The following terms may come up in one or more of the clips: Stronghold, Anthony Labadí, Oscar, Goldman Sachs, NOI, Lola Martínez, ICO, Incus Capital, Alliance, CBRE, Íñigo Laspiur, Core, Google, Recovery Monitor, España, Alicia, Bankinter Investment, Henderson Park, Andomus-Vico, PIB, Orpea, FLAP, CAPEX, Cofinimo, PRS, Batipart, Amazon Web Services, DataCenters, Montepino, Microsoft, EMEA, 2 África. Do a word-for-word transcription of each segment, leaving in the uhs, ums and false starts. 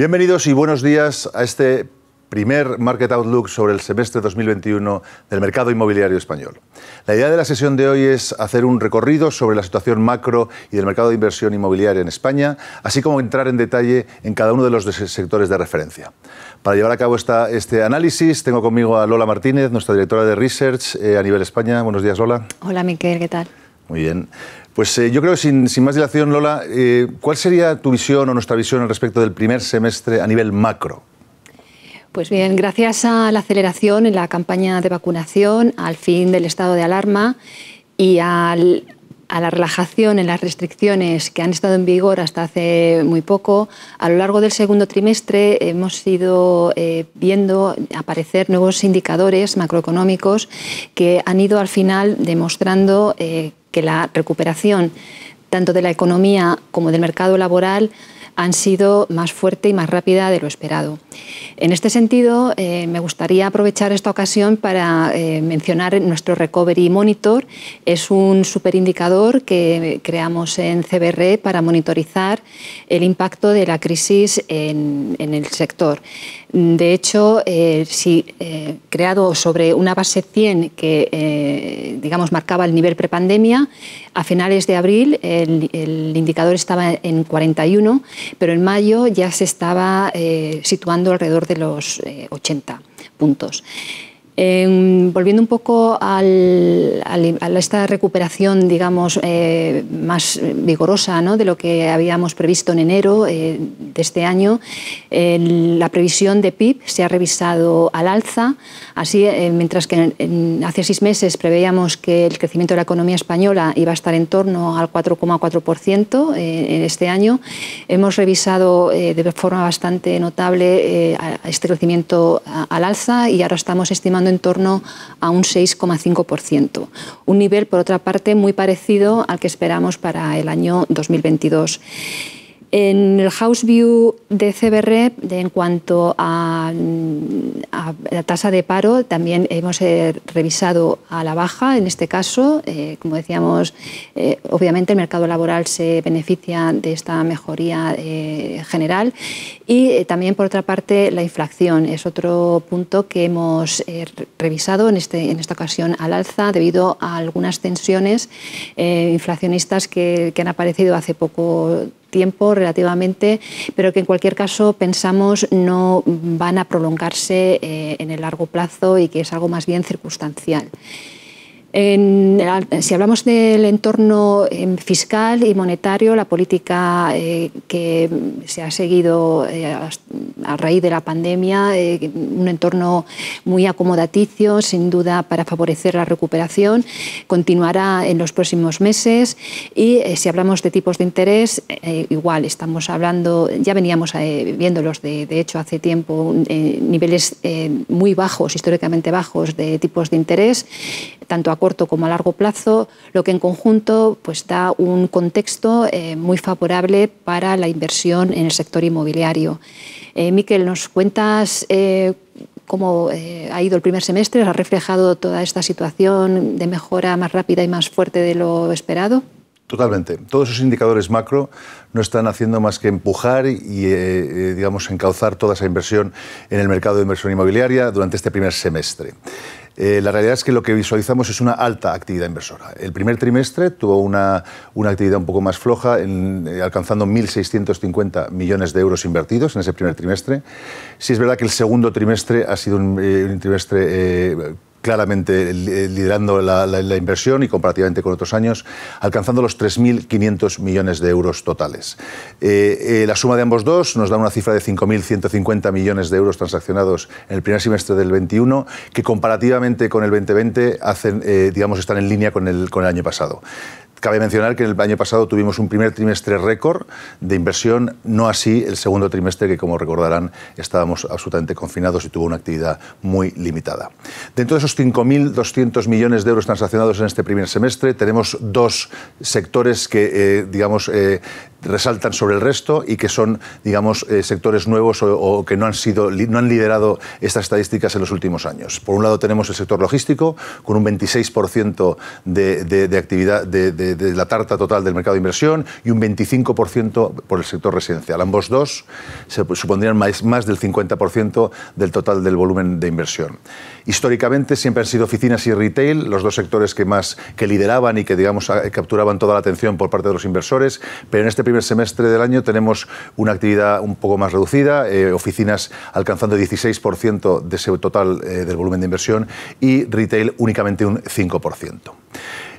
Bienvenidos y buenos días a este primer Market Outlook sobre el semestre dos mil veintiuno del mercado inmobiliario español. La idea de la sesión de hoy es hacer un recorrido sobre la situación macro y del mercado de inversión inmobiliaria en España, así como entrar en detalle en cada uno de los sectores de referencia. Para llevar a cabo esta, este análisis tengo conmigo a Lola Martínez, nuestra directora de Research eh, a nivel España. Buenos días, Lola. Hola, Miquel, ¿qué tal? Muy bien. Pues eh, yo creo que sin, sin más dilación, Lola, eh, ¿cuál sería tu visión o nuestra visión al respecto del primer semestre a nivel macro? Pues bien, gracias a la aceleración en la campaña de vacunación, al fin del estado de alarma y al, a la relajación en las restricciones que han estado en vigor hasta hace muy poco, a lo largo del segundo trimestre hemos ido eh, viendo aparecer nuevos indicadores macroeconómicos que han ido al final demostrando eh, que la recuperación tanto de la economía como del mercado laboral han sido más fuerte y más rápida de lo esperado. En este sentido, eh, me gustaría aprovechar esta ocasión para eh, mencionar nuestro Recovery Monitor. Es un superindicador que creamos en C B R E para monitorizar el impacto de la crisis en, en el sector. De hecho, eh, si, eh, creado sobre una base cien que eh, digamos, marcaba el nivel prepandemia, a finales de abril el, el indicador estaba en cuarenta y uno, pero en mayo ya se estaba eh, situando alrededor de los eh, ochenta puntos. Eh, volviendo un poco al, al, a esta recuperación, digamos, eh, más vigorosa, ¿no?, de lo que habíamos previsto en enero eh, de este año, eh, la previsión de P I B se ha revisado al alza. Así, eh, mientras que en, en, hace seis meses preveíamos que el crecimiento de la economía española iba a estar en torno al cuatro coma cuatro por ciento eh, en este año, hemos revisado eh, de forma bastante notable eh, a, a este crecimiento a, al alza y ahora estamos estimando en torno a un seis coma cinco por ciento, un nivel, por otra parte, muy parecido al que esperamos para el año dos mil veintidós. En el House View de C B R E, de, en cuanto a, a la tasa de paro, también hemos eh, revisado a la baja. En este caso, eh, como decíamos, eh, obviamente el mercado laboral se beneficia de esta mejoría eh, general. Y eh, también, por otra parte, la inflación es otro punto que hemos eh, revisado en, este, en esta ocasión al alza debido a algunas tensiones eh, inflacionistas que, que han aparecido hace poco tiempo relativamente, pero que en cualquier caso pensamos no van a prolongarse eh, en el largo plazo y que es algo más bien circunstancial. En, si hablamos del entorno fiscal y monetario, la política eh, que se ha seguido eh, a raíz de la pandemia, eh, un entorno muy acomodaticio, sin duda, para favorecer la recuperación, continuará en los próximos meses. Y eh, si hablamos de tipos de interés, eh, igual estamos hablando, ya veníamos eh, viéndolos de, de hecho hace tiempo, eh, niveles eh, muy bajos, históricamente bajos, de tipos de interés, tanto a corto como a largo plazo, lo que en conjunto pues da un contexto eh, muy favorable para la inversión en el sector inmobiliario. Eh, Miquel, ¿nos cuentas eh, cómo eh, ha ido el primer semestre? ¿Ha reflejado toda esta situación de mejora más rápida y más fuerte de lo esperado? Totalmente. Todos esos indicadores macro no están haciendo más que empujar y, eh, digamos, encauzar toda esa inversión en el mercado de inversión inmobiliaria durante este primer semestre. Eh, la realidad es que lo que visualizamos es una alta actividad inversora. El primer trimestre tuvo una, una actividad un poco más floja, en, eh, alcanzando mil seiscientos cincuenta millones de euros invertidos en ese primer trimestre. Sí es verdad que el segundo trimestre ha sido un, eh, un trimestre eh, claramente liderando la, la, la inversión y comparativamente con otros años, alcanzando los tres mil quinientos millones de euros totales. Eh, eh, la suma de ambos dos nos da una cifra de cinco mil ciento cincuenta millones de euros transaccionados en el primer semestre del veintiuno, que comparativamente con el veinte veinte hacen, eh, digamos, están en línea con el, con el año pasado. Cabe mencionar que el año pasado tuvimos un primer trimestre récord de inversión, no así el segundo trimestre que, como recordarán, estábamos absolutamente confinados y tuvo una actividad muy limitada. Dentro de esos cinco mil doscientos millones de euros transaccionados en este primer semestre, tenemos dos sectores que, eh, digamos, eh, resaltan sobre el resto y que son, digamos, eh, sectores nuevos o, o que no han, sido, no han liderado estas estadísticas en los últimos años. Por un lado tenemos el sector logístico, con un veintiséis por ciento de, de, de actividad de, de, de la tarta total del mercado de inversión y un veinticinco por ciento por el sector residencial. Ambos dos se supondrían más, más del cincuenta por ciento del total del volumen de inversión. Históricamente siempre han sido oficinas y retail los dos sectores que más que lideraban y que, digamos, capturaban toda la atención por parte de los inversores, pero en este primer semestre del año tenemos una actividad un poco más reducida, eh, oficinas alcanzando dieciséis por ciento de ese total eh, del volumen de inversión y retail únicamente un cinco por ciento.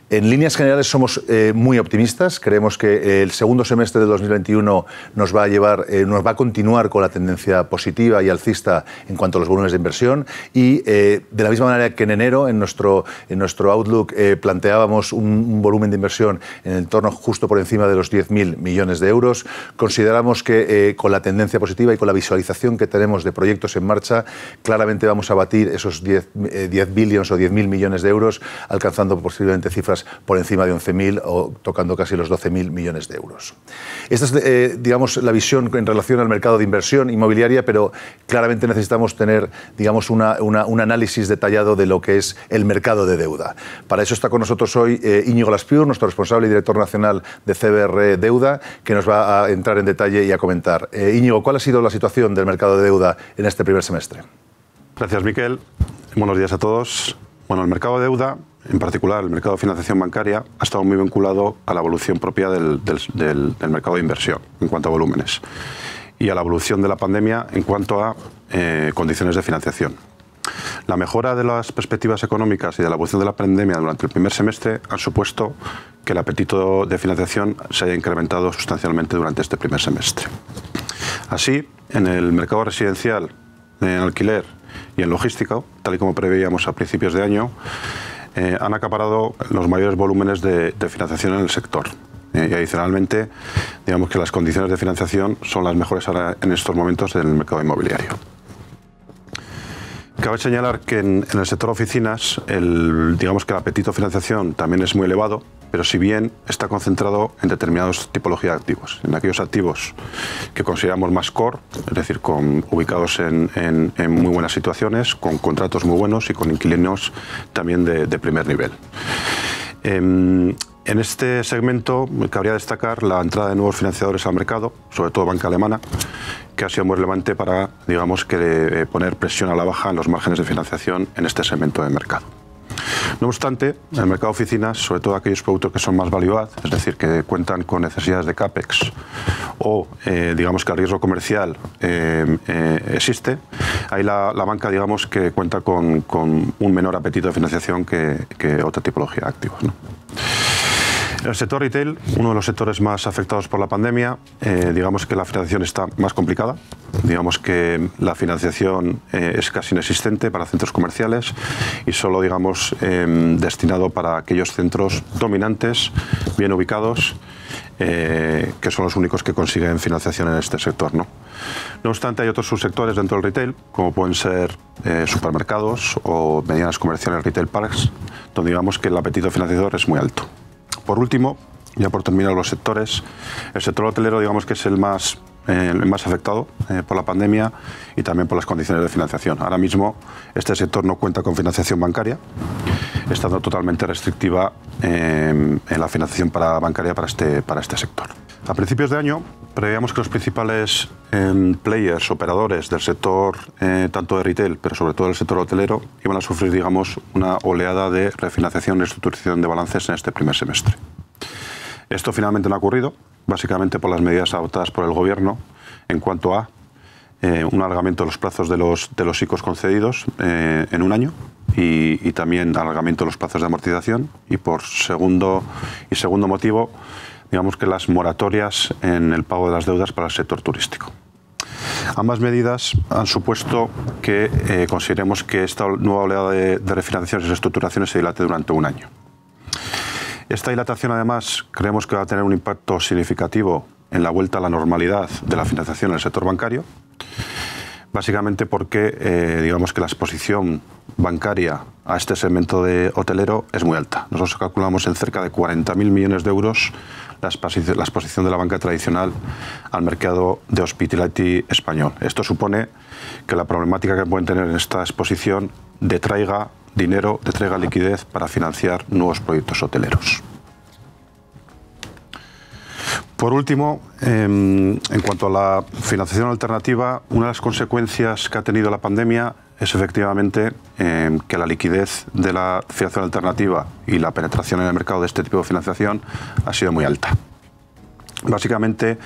En líneas generales somos eh, muy optimistas, creemos que el segundo semestre de dos mil veintiuno nos va a llevar, eh, nos va a continuar con la tendencia positiva y alcista en cuanto a los volúmenes de inversión y eh, de la misma manera que en enero en nuestro, en nuestro Outlook eh, planteábamos un, un volumen de inversión en el torno justo por encima de los diez mil millones de euros, consideramos que eh, con la tendencia positiva y con la visualización que tenemos de proyectos en marcha, claramente vamos a batir esos diez billions o diez mil millones de euros, alcanzando posiblemente cifras por encima de once mil o tocando casi los doce mil millones de euros. Esta es, eh, digamos, la visión en relación al mercado de inversión inmobiliaria, pero claramente necesitamos tener, digamos, una, una, un análisis detallado de lo que es el mercado de deuda. Para eso está con nosotros hoy eh, Íñigo Laspiur, nuestro responsable y director nacional de C B R E Deuda, que nos va a entrar en detalle y a comentar. Eh, Íñigo, ¿cuál ha sido la situación del mercado de deuda en este primer semestre? Gracias, Miquel. Buenos días a todos. Bueno, el mercado de deuda, en particular el mercado de financiación bancaria, ha estado muy vinculado a la evolución propia del, del, del, del mercado de inversión en cuanto a volúmenes y a la evolución de la pandemia en cuanto a eh, condiciones de financiación. La mejora de las perspectivas económicas y de la evolución de la pandemia durante el primer semestre han supuesto que el apetito de financiación se haya incrementado sustancialmente durante este primer semestre. Así, en el mercado residencial, en alquiler y en logística, tal y como preveíamos a principios de año, Eh, han acaparado los mayores volúmenes de, de financiación en el sector. Eh, y adicionalmente, digamos que las condiciones de financiación son las mejores ahora en estos momentos en el mercado inmobiliario. Cabe señalar que en, en el sector oficinas, el, digamos que el apetito a financiación también es muy elevado, pero si bien está concentrado en determinadas tipologías de activos, en aquellos activos que consideramos más core, es decir, con, ubicados en, en, en muy buenas situaciones, con contratos muy buenos y con inquilinos también de, de primer nivel. Eh, En este segmento cabría destacar la entrada de nuevos financiadores al mercado, sobre todo banca alemana, que ha sido muy relevante para, digamos, que poner presión a la baja en los márgenes de financiación en este segmento de mercado. No obstante, en el mercado de oficinas, sobre todo aquellos productos que son más value add, es decir, que cuentan con necesidades de CAPEX o, eh, digamos, que el riesgo comercial eh, eh, existe, ahí la, la banca, digamos, que cuenta con, con un menor apetito de financiación que, que otra tipología de activos, ¿no? El sector retail, uno de los sectores más afectados por la pandemia, eh, digamos que la financiación está más complicada, digamos que la financiación eh, es casi inexistente para centros comerciales y solo, digamos, eh, destinado para aquellos centros dominantes, bien ubicados, eh, que son los únicos que consiguen financiación en este sector, ¿no? No obstante, hay otros subsectores dentro del retail, como pueden ser eh, supermercados o medianas comerciales retail parks, donde digamos que el apetito financiador es muy alto. Por último, ya por terminar los sectores, el sector hotelero, digamos que es el más, eh, el más afectado eh, por la pandemia y también por las condiciones de financiación. Ahora mismo este sector no cuenta con financiación bancaria, estando totalmente restrictiva eh, en la financiación para bancaria para este, para este sector. A principios de año preveíamos que los principales eh, players, operadores del sector, eh, tanto de retail, pero sobre todo del sector hotelero, iban a sufrir, digamos, una oleada de refinanciación y reestructuración de balances en este primer semestre. Esto finalmente no ha ocurrido, básicamente por las medidas adoptadas por el Gobierno en cuanto a eh, un alargamiento de los plazos de los, de los I C Os concedidos eh, en un año, Y, y también alargamiento de los plazos de amortización, y por segundo y segundo motivo, digamos que las moratorias en el pago de las deudas para el sector turístico. Ambas medidas han supuesto que eh, consideremos que esta nueva oleada de, de refinanciaciones y reestructuraciones se dilate durante un año. Esta dilatación, además, creemos que va a tener un impacto significativo en la vuelta a la normalidad de la financiación en el sector bancario, básicamente porque eh, digamos que la exposición bancaria a este segmento de hotelero es muy alta. Nosotros calculamos en cerca de cuarenta mil millones de euros la exposición de la banca tradicional al mercado de hospitality español. Esto supone que la problemática que pueden tener en esta exposición detraiga dinero, detraiga liquidez para financiar nuevos proyectos hoteleros. Por último, en cuanto a la financiación alternativa, una de las consecuencias que ha tenido la pandemia es efectivamente eh, que la liquidez de la financiación alternativa y la penetración en el mercado de este tipo de financiación ha sido muy alta. Básicamente,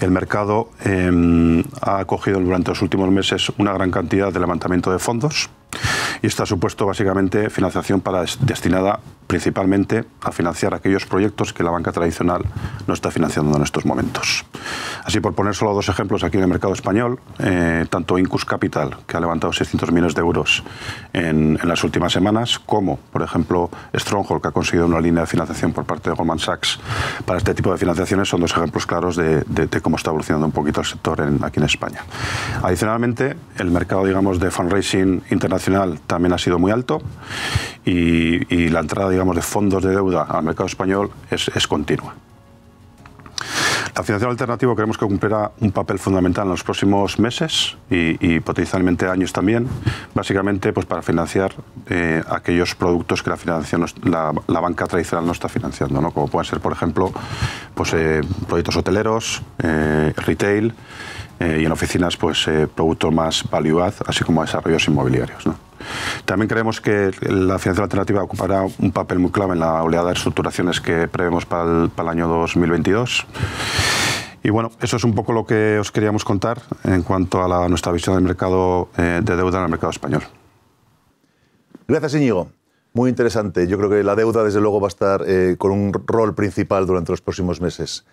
el mercado eh, ha acogido durante los últimos meses una gran cantidad de levantamiento de fondos y está supuesto básicamente financiación para, destinada principalmente a financiar aquellos proyectos que la banca tradicional no está financiando en estos momentos. Así, por poner solo dos ejemplos aquí en el mercado español, eh, tanto Incus Capital, que ha levantado seiscientos millones de euros en, en las últimas semanas, como, por ejemplo, Stronghold, que ha conseguido una línea de financiación por parte de Goldman Sachs para este tipo de financiaciones, son dos ejemplos claros de, de, de cómo está evolucionando un poquito el sector en, aquí en España. Adicionalmente, el mercado, digamos, de fundraising internacional también ha sido muy alto y, y la entrada, digamos, de fondos de deuda al mercado español es, es continua. La financiación alternativa creemos que cumplirá un papel fundamental en los próximos meses y, y potencialmente años también, básicamente pues para financiar eh, aquellos productos que la, financiación, la, la banca tradicional no está financiando, ¿no? Como pueden ser, por ejemplo, pues, eh, proyectos hoteleros, eh, retail eh, y en oficinas pues, eh, productos más value add, así como desarrollos inmobiliarios, ¿no? También creemos que la financiación alternativa ocupará un papel muy clave en la oleada de reestructuraciones que prevemos para el, para el año dos mil veintidós. Y bueno, eso es un poco lo que os queríamos contar en cuanto a la, nuestra visión del mercado eh, de deuda en el mercado español. Gracias, Íñigo. Muy interesante. Yo creo que la deuda, desde luego, va a estar eh, con un rol principal durante los próximos meses.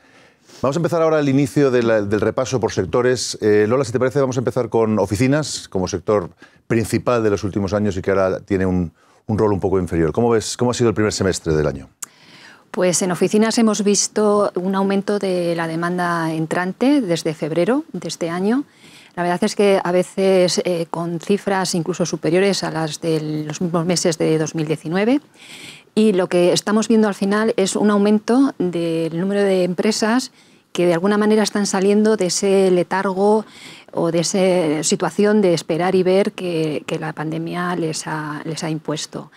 Vamos a empezar ahora el inicio de la, del repaso por sectores. Eh, Lola, si te parece, vamos a empezar con oficinas, como sector principal de los últimos años y que ahora tiene un, un rol un poco inferior. ¿Cómo ves, cómo ha sido el primer semestre del año? Pues en oficinas hemos visto un aumento de la demanda entrante desde febrero de este año. La verdad es que a veces eh, con cifras incluso superiores a las de los mismos meses de dos mil diecinueve. Y lo que estamos viendo al final es un aumento del número de empresas que de alguna manera están saliendo de ese letargo o de esa situación de esperar y ver que, que la pandemia les ha, les ha impuesto.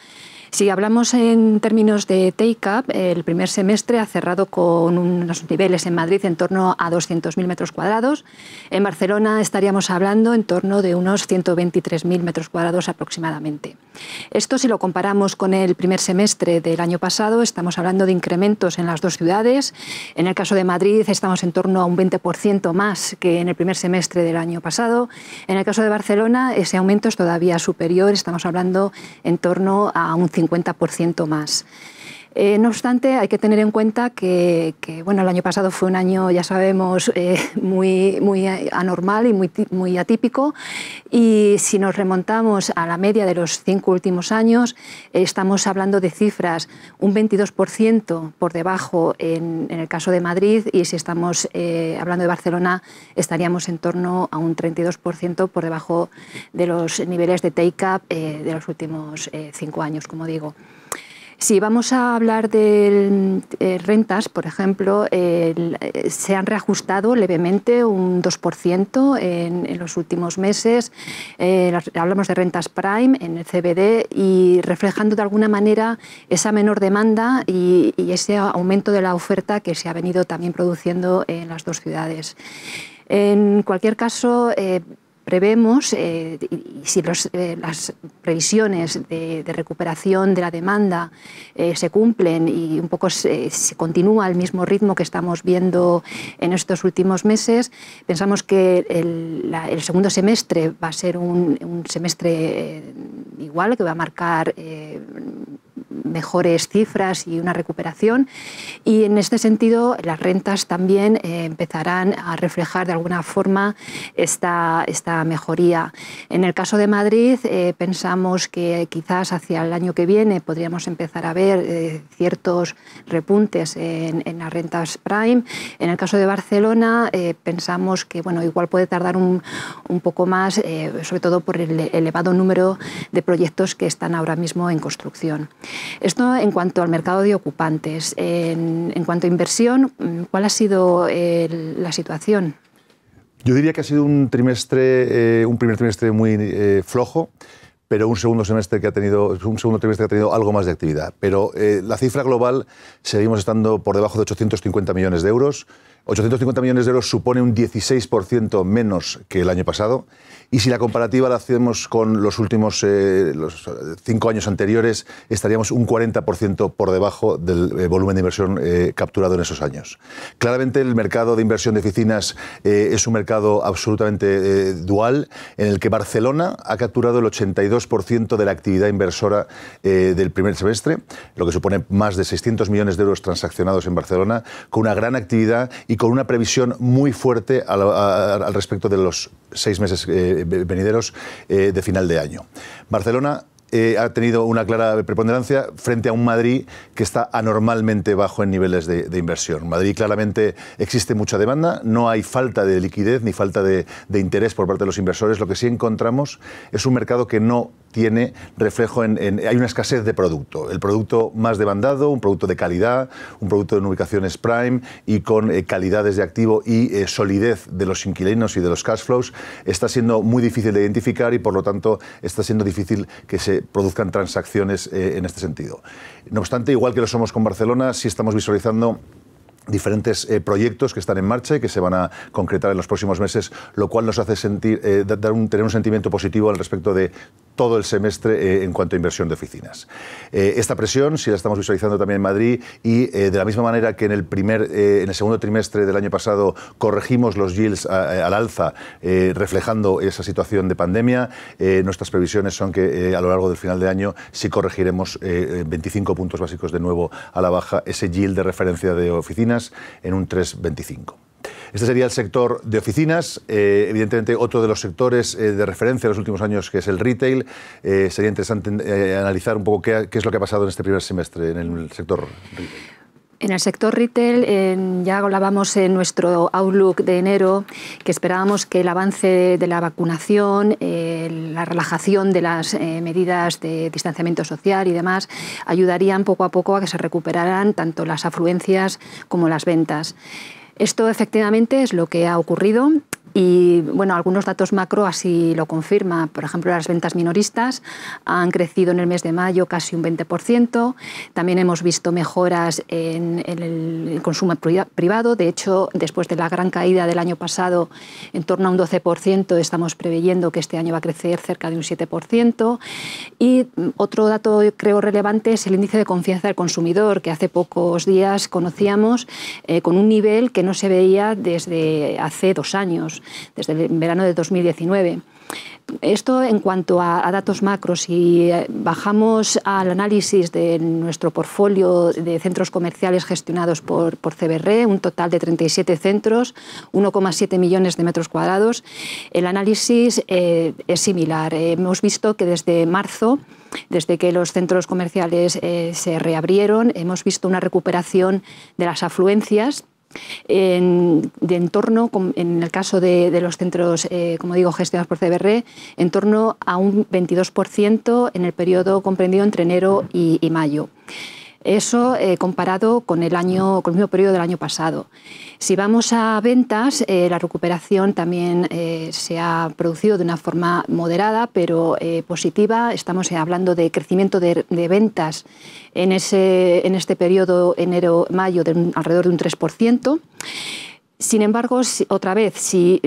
Si hablamos en términos de take-up, el primer semestre ha cerrado con unos niveles en Madrid en torno a doscientos mil metros cuadrados. En Barcelona estaríamos hablando en torno de unos ciento veintitrés mil metros cuadrados aproximadamente. Esto, si lo comparamos con el primer semestre del año pasado, estamos hablando de incrementos en las dos ciudades. En el caso de Madrid estamos en torno a un veinte por ciento más que en el primer semestre del año pasado. En el caso de Barcelona ese aumento es todavía superior, estamos hablando en torno a un cincuenta por ciento más. Eh, no obstante, hay que tener en cuenta que, que bueno, el año pasado fue un año, ya sabemos, eh, muy, muy anormal y muy, muy atípico, y si nos remontamos a la media de los cinco últimos años, eh, estamos hablando de cifras un veintidós por ciento por debajo en, en el caso de Madrid, y si estamos eh, hablando de Barcelona estaríamos en torno a un treinta y dos por ciento por debajo de los niveles de take-up eh, de los últimos eh, cinco años, como digo. Si vamos a hablar de eh, rentas, por ejemplo, eh, se han reajustado levemente un dos por ciento en, en los últimos meses. Eh, hablamos de rentas prime en el C B D y reflejando de alguna manera esa menor demanda y, y ese aumento de la oferta que se ha venido también produciendo en las dos ciudades. En cualquier caso, eh, prevemos, eh, y si los, eh, las previsiones de, de recuperación de la demanda eh, se cumplen y un poco se, se continúa el mismo ritmo que estamos viendo en estos últimos meses, pensamos que el, la, el segundo semestre va a ser un, un semestre eh, igual, que va a marcar eh, mejores cifras y una recuperación. Y en este sentido, las rentas también eh, empezarán a reflejar de alguna forma esta, esta mejoría. En el caso de Madrid, eh, pensamos que quizás hacia el año que viene podríamos empezar a ver eh, ciertos repuntes en, en las rentas prime. En el caso de Barcelona, eh, pensamos que bueno, igual puede tardar un, un poco más, eh, sobre todo por el elevado número de proyectos que están ahora mismo en construcción. Esto en cuanto al mercado de ocupantes. En, en cuanto a inversión, ¿cuál ha sido eh, la situación? Yo diría que ha sido un trimestre, eh, un primer trimestre muy eh, flojo, pero un segundo semestre que ha tenido, un segundo trimestre que ha tenido algo más de actividad. Pero eh, la cifra global seguimos estando por debajo de ochocientos cincuenta millones de euros. ochocientos cincuenta millones de euros supone un dieciséis por ciento menos que el año pasado. Y si la comparativa la hacemos con los últimos eh, los cinco años anteriores, estaríamos un cuarenta por ciento por debajo del eh, volumen de inversión eh, capturado en esos años. Claramente el mercado de inversión de oficinas eh, es un mercado absolutamente eh, dual, en el que Barcelona ha capturado el ochenta y dos por ciento de la actividad inversora eh, del primer semestre, lo que supone más de seiscientos millones de euros transaccionados en Barcelona, con una gran actividad y con una previsión muy fuerte al, a, al respecto de los seis meses eh, venideros eh, de final de año. Barcelona Eh, ha tenido una clara preponderancia frente a un Madrid que está anormalmente bajo en niveles de, de inversión. Madrid claramente existe mucha demanda, no hay falta de liquidez ni falta de, de interés por parte de los inversores. Lo que sí encontramos es un mercado que no tiene reflejo en, en... hay una escasez de producto. El producto más demandado, un producto de calidad, un producto en ubicaciones prime y con eh, calidades de activo y eh, solidez de los inquilinos y de los cash flows, está siendo muy difícil de identificar y por lo tanto está siendo difícil que se produzcan transacciones eh, en este sentido. No obstante, igual que lo somos con Barcelona, sí estamos visualizando diferentes eh, proyectos que están en marcha y que se van a concretar en los próximos meses, lo cual nos hace sentir, eh, dar un, tener un sentimiento positivo al respecto de todo el semestre eh, en cuanto a inversión de oficinas. Eh, esta presión, si la estamos visualizando también en Madrid, y eh, de la misma manera que en el, primer, eh, en el segundo trimestre del año pasado corregimos los yields a, a, al alza, eh, reflejando esa situación de pandemia, eh, nuestras previsiones son que eh, a lo largo del final de año sí corregiremos eh, veinticinco puntos básicos de nuevo a la baja ese yield de referencia de oficinas en un tres coma veinticinco. Este sería el sector de oficinas. Eh, evidentemente, otro de los sectores eh, de referencia de los últimos años, que es el retail. Eh, sería interesante eh, analizar un poco qué, qué es lo que ha pasado en este primer semestre en el sector retail. En el sector retail, eh, ya hablábamos en nuestro outlook de enero que esperábamos que el avance de la vacunación, eh, la relajación de las eh, medidas de distanciamiento social y demás, ayudarían poco a poco a que se recuperaran tanto las afluencias como las ventas. Esto efectivamente es lo que ha ocurrido. Y bueno, algunos datos macro así lo confirma. Por ejemplo, las ventas minoristas han crecido en el mes de mayo casi un veinte por ciento. También hemos visto mejoras en, en el consumo privado. De hecho, después de la gran caída del año pasado, en torno a un doce por ciento, estamos preveyendo que este año va a crecer cerca de un siete por ciento. Y otro dato, creo, relevante es el índice de confianza del consumidor, que hace pocos días conocíamos, eh, con un nivel que no se veía desde hace dos años, desde el verano de dos mil diecinueve. Esto en cuanto a, a datos macros. Si bajamos al análisis de nuestro portfolio de centros comerciales gestionados por, por C B R E, un total de treinta y siete centros, uno coma siete millones de metros cuadrados, el análisis eh, es similar. Hemos visto que desde marzo, desde que los centros comerciales eh, se reabrieron, hemos visto una recuperación de las afluencias En, de en torno, en el caso de, de los centros, eh, como digo, gestionados por C B R E, en torno a un veintidós por ciento en el periodo comprendido entre enero y, y mayo. Eso eh, comparado con el, año, con el mismo periodo del año pasado. Si vamos a ventas, eh, la recuperación también eh, se ha producido de una forma moderada, pero eh, positiva. Estamos hablando de crecimiento de, de ventas en, ese, en este periodo enero-mayo de un, alrededor de un tres por ciento. Sin embargo, otra vez, si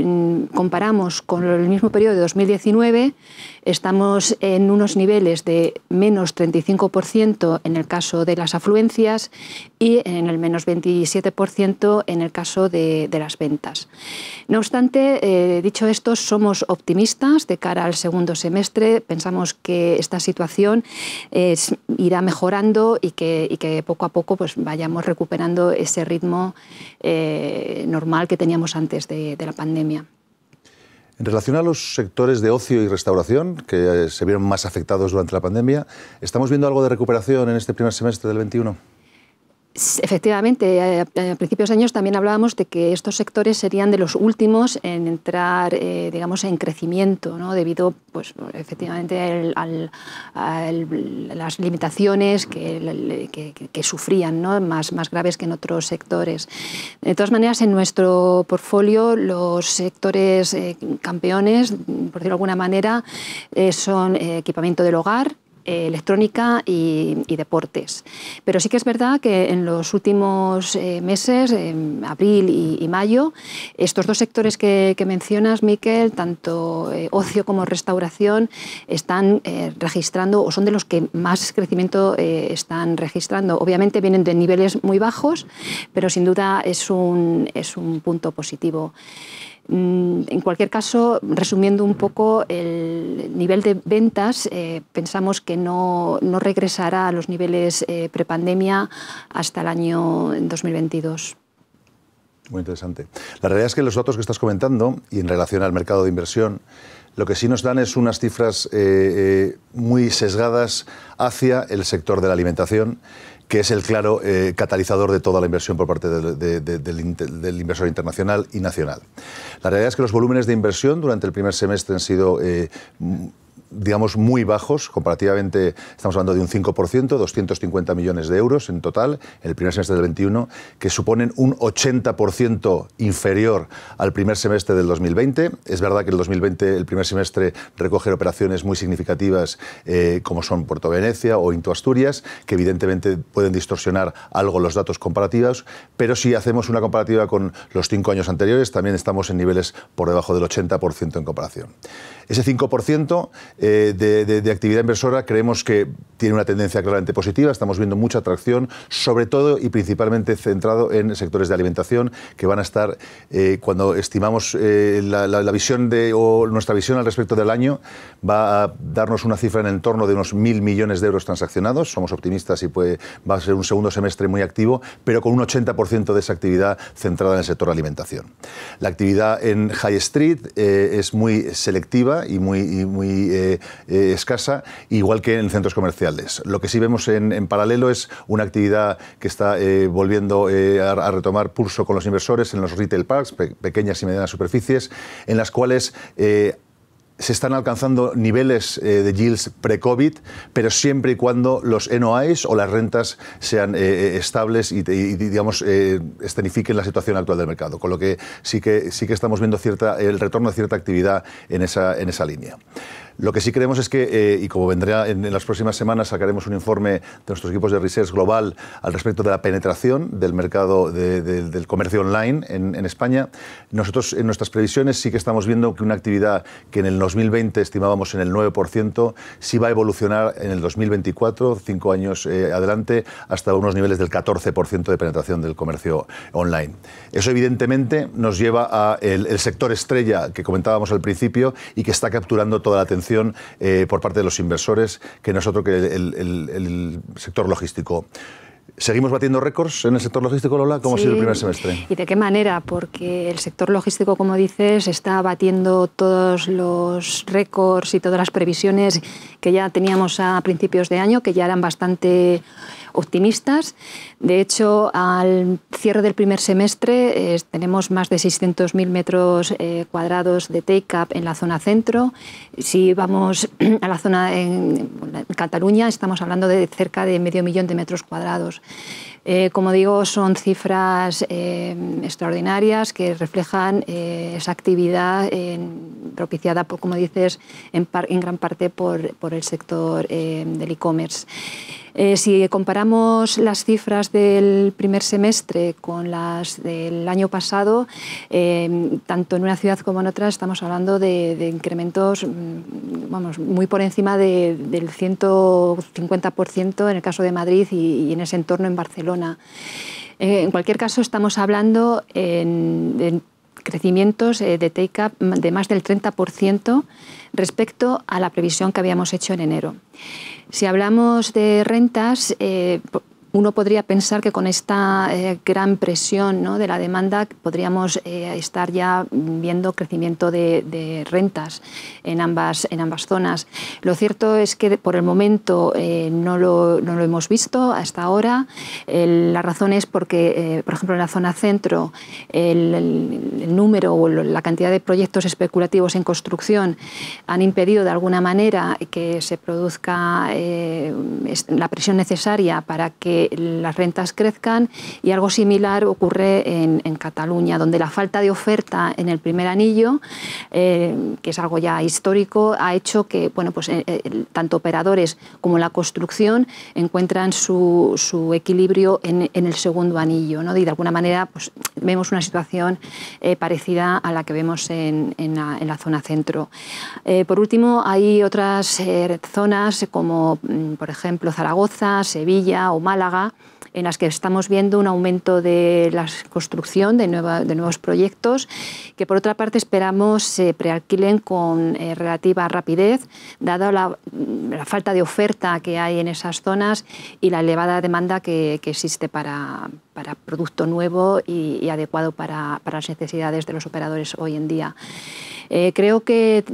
comparamos con el mismo periodo de dos mil diecinueve, Estamos en unos niveles de menos treinta y cinco por ciento en el caso de las afluencias y en el menos veintisiete por ciento en el caso de, de las ventas. No obstante, eh, dicho esto, somos optimistas de cara al segundo semestre. Pensamos que esta situación eh, irá mejorando y que, y que poco a poco pues, vayamos recuperando ese ritmo eh, normal que teníamos antes de, de la pandemia. En relación a los sectores de ocio y restauración, que se vieron más afectados durante la pandemia, ¿estamos viendo algo de recuperación en este primer semestre del veintiuno? Efectivamente, a principios de años también hablábamos de que estos sectores serían de los últimos en entrar, eh, digamos, en crecimiento, ¿no? Debido, pues, efectivamente, el, al, al, las limitaciones que, que, que sufrían, ¿no? Más, más graves que en otros sectores. De todas maneras, en nuestro portfolio, los sectores eh, campeones, por decirlo de alguna manera, eh, son eh, equipamiento del hogar, Eh, electrónica y, y deportes. Pero sí que es verdad que en los últimos eh, meses, en abril y, y mayo, estos dos sectores que, que mencionas, Miquel, tanto eh, ocio como restauración, están eh, registrando o son de los que más crecimiento eh, están registrando. Obviamente vienen de niveles muy bajos, pero sin duda es un, es un punto positivo. En cualquier caso, resumiendo un poco el nivel de ventas, eh, pensamos que no, no regresará a los niveles eh, prepandemia hasta el año dos mil veintidós. Muy interesante. La realidad es que los datos que estás comentando, y en relación al mercado de inversión, lo que sí nos dan es unas cifras eh, eh, muy sesgadas hacia el sector de la alimentación, que es el claro eh, catalizador de toda la inversión por parte de, de, de, del, del inversor internacional y nacional. La realidad es que los volúmenes de inversión durante el primer semestre han sido, eh, digamos, muy bajos. Comparativamente, estamos hablando de un cinco por ciento, doscientos cincuenta millones de euros en total, en el primer semestre del veintiuno, que suponen un ochenta por ciento inferior al primer semestre del dos mil veinte. Es verdad que el dos mil veinte, el primer semestre, recoge operaciones muy significativas, eh, como son Puerto Venecia o Into Asturias, que evidentemente pueden distorsionar algo los datos comparativos, pero si hacemos una comparativa con los cinco años anteriores, también estamos en niveles por debajo del ochenta por ciento en comparación. Ese cinco por ciento eh, de, de, de actividad inversora creemos que tiene una tendencia claramente positiva. Estamos viendo mucha atracción, sobre todo y principalmente centrado en sectores de alimentación, que van a estar, eh, cuando estimamos eh, la, la, la visión de, o nuestra visión al respecto del año, va a darnos una cifra en el entorno de unos mil millones de euros transaccionados. Somos optimistas y puede, va a ser un segundo semestre muy activo, pero con un ochenta por ciento de esa actividad centrada en el sector alimentación. La actividad en High Street eh, es muy selectiva y muy, y muy eh, eh, escasa, igual que en centros comerciales. Lo que sí vemos en, en paralelo es una actividad que está eh, volviendo eh, a, a retomar pulso con los inversores en los retail parks, pe pequeñas y medianas superficies, en las cuales eh, se están alcanzando niveles eh, de yields pre-COVID, pero siempre y cuando los N O Is o las rentas sean eh, estables y, y digamos, eh, escenifiquen la situación actual del mercado. Con lo que sí que, sí que estamos viendo cierta, el retorno de cierta actividad en esa, en esa línea. Lo que sí creemos es que, eh, y como vendrá en, en las próximas semanas, sacaremos un informe de nuestros equipos de research global al respecto de la penetración del mercado de, de, del comercio online en, en España. Nosotros, en nuestras previsiones, sí que estamos viendo que una actividad que en el dos mil veinte estimábamos en el nueve por ciento, sí va a evolucionar en el dos mil veinticuatro, cinco años eh, adelante, hasta unos niveles del catorce por ciento de penetración del comercio online. Eso, evidentemente, nos lleva al sector estrella que comentábamos al principio y que está capturando toda la atención Eh, por parte de los inversores, que no es otro que el, el, el sector logístico. ¿Seguimos batiendo récords en el sector logístico, Lola? ¿Cómo sí, ha sido el primer semestre? ¿Y de qué manera? Porque el sector logístico, como dices, está batiendo todos los récords y todas las previsiones que ya teníamos a principios de año, que ya eran bastante optimistas. De hecho, al cierre del primer semestre eh, tenemos más de seiscientos mil metros eh, cuadrados de take-up en la zona centro. Si vamos a la zona en, en Cataluña, estamos hablando de cerca de medio millón de metros cuadrados. Eh, como digo, son cifras eh, extraordinarias que reflejan eh, esa actividad eh, propiciada, por, como dices, en, par, en gran parte por, por el sector eh, del e-commerce. Eh, si comparamos las cifras del primer semestre con las del año pasado, eh, tanto en una ciudad como en otra estamos hablando de, de incrementos, vamos, muy por encima de, del ciento cincuenta por ciento en el caso de Madrid y, y en ese entorno en Barcelona. Eh, en cualquier caso, estamos hablando en, en crecimientos de take-up de más del treinta por ciento respecto a la previsión que habíamos hecho en enero. Si hablamos de rentas, eh, uno podría pensar que con esta eh, gran presión, ¿no?, de la demanda podríamos eh, estar ya viendo crecimiento de, de rentas en ambas, en ambas zonas. Lo cierto es que por el momento eh, no, lo, no lo hemos visto hasta ahora. El, la razón es porque, eh, por ejemplo, en la zona centro, el, el, el número o la cantidad de proyectos especulativos en construcción han impedido de alguna manera que se produzca eh, la presión necesaria para que las rentas crezcan, y algo similar ocurre en, en Cataluña, donde la falta de oferta en el primer anillo, eh, que es algo ya histórico, ha hecho que, bueno, pues, eh, tanto operadores como la construcción encuentran su, su equilibrio en, en el segundo anillo, ¿no? Y de alguna manera, pues, vemos una situación eh, parecida a la que vemos en, en, la, en la zona centro. Eh, por último, hay otras eh, zonas como, por ejemplo, Zaragoza, Sevilla o Málaga, en las que estamos viendo un aumento de la construcción de, nueva, de nuevos proyectos que, por otra parte, esperamos se prealquilen con eh, relativa rapidez, dada la, la falta de oferta que hay en esas zonas y la elevada demanda que, que existe para, para producto nuevo y, y adecuado para, para las necesidades de los operadores hoy en día. Eh, creo que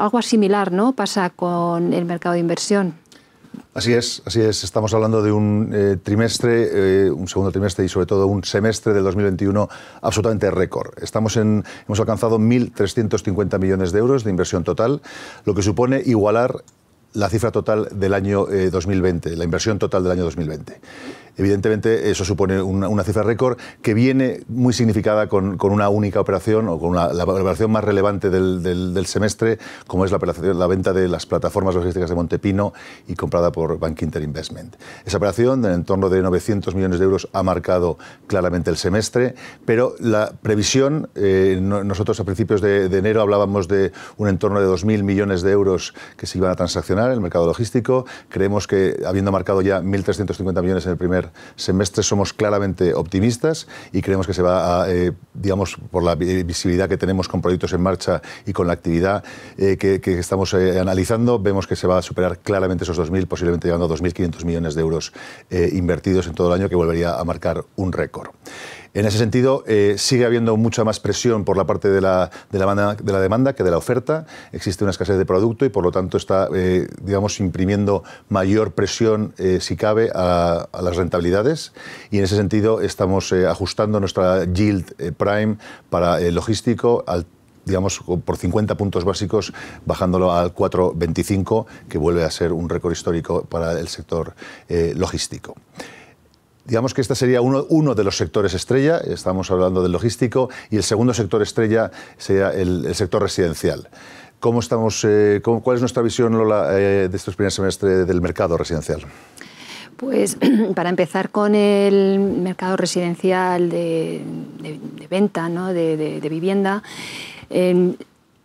algo similar, ¿no?, pasa con el mercado de inversión. Así es, así es. Estamos hablando de un eh, trimestre, eh, un segundo trimestre y sobre todo un semestre del dos mil veintiuno absolutamente récord. Estamos en, hemos alcanzado mil trescientos cincuenta millones de euros de inversión total, lo que supone igualar la cifra total del año eh, dos mil veinte, la inversión total del año dos mil veinte. Evidentemente, eso supone una, una cifra récord que viene muy significada con, con una única operación o con una, la operación más relevante del, del, del semestre, como es la, la venta de las plataformas logísticas de Montepino y comprada por Bankinter Investment. Esa operación, en el entorno de novecientos millones de euros, ha marcado claramente el semestre, pero la previsión, eh, nosotros a principios de, de enero hablábamos de un entorno de dos mil millones de euros que se iban a transaccionar en el mercado logístico. Creemos que, habiendo marcado ya mil trescientos cincuenta millones en el primer semestre, somos claramente optimistas y creemos que se va a, eh, digamos, por la visibilidad que tenemos con proyectos en marcha y con la actividad eh, que, que estamos eh, analizando, vemos que se va a superar claramente esos dos mil, posiblemente llegando a dos mil quinientos millones de euros eh, invertidos en todo el año, que volvería a marcar un récord. En ese sentido, eh, sigue habiendo mucha más presión por la parte de la, de, la demanda, de la demanda que de la oferta. Existe una escasez de producto y, por lo tanto, está eh, digamos, imprimiendo mayor presión, eh, si cabe, a, a las rentabilidades. Y en ese sentido, estamos eh, ajustando nuestra yield eh, prime para el logístico al, digamos, por cincuenta puntos básicos, bajándolo al cuatro coma veinticinco, que vuelve a ser un récord histórico para el sector eh, logístico. Digamos que este sería uno, uno de los sectores estrella, estamos hablando del logístico, y el segundo sector estrella sería el, el sector residencial. ¿Cómo estamos, eh, cómo, ¿Cuál es nuestra visión, Lola, eh, de estos primeros semestres del mercado residencial? Pues para empezar con el mercado residencial de, de, de venta, ¿no?, de, de, de vivienda, eh,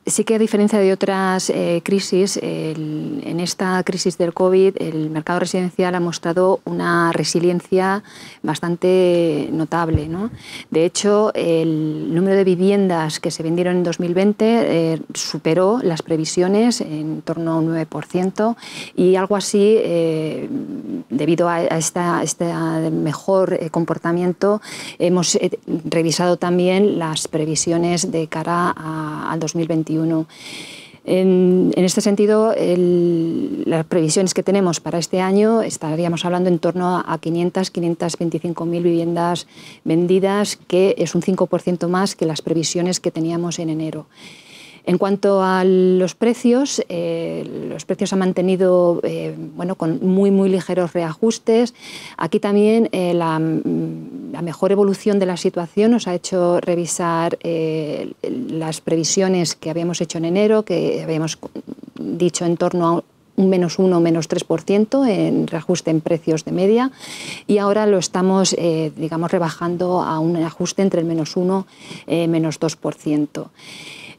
sí que, a diferencia de otras eh, crisis, el, en esta crisis del COVID, el mercado residencial ha mostrado una resiliencia bastante notable, ¿no? De hecho, el número de viviendas que se vendieron en dos mil veinte eh, superó las previsiones en torno a un nueve por ciento, y algo así, eh, debido a esta, este mejor comportamiento, hemos eh, revisado también las previsiones de cara a, al dos mil veintiuno. En, en este sentido, el, las previsiones que tenemos para este año estaríamos hablando en torno a quinientas, quinientas veinticinco mil viviendas vendidas, que es un cinco por ciento más que las previsiones que teníamos en enero. En cuanto a los precios, eh, los precios han mantenido eh, bueno, con muy, muy ligeros reajustes. Aquí también eh, la, la mejor evolución de la situación nos ha hecho revisar eh, las previsiones que habíamos hecho en enero, que habíamos dicho en torno a un menos uno, menos tres por ciento en reajuste en precios de media, y ahora lo estamos, eh, digamos, rebajando a un ajuste entre el menos uno, eh, menos dos por ciento.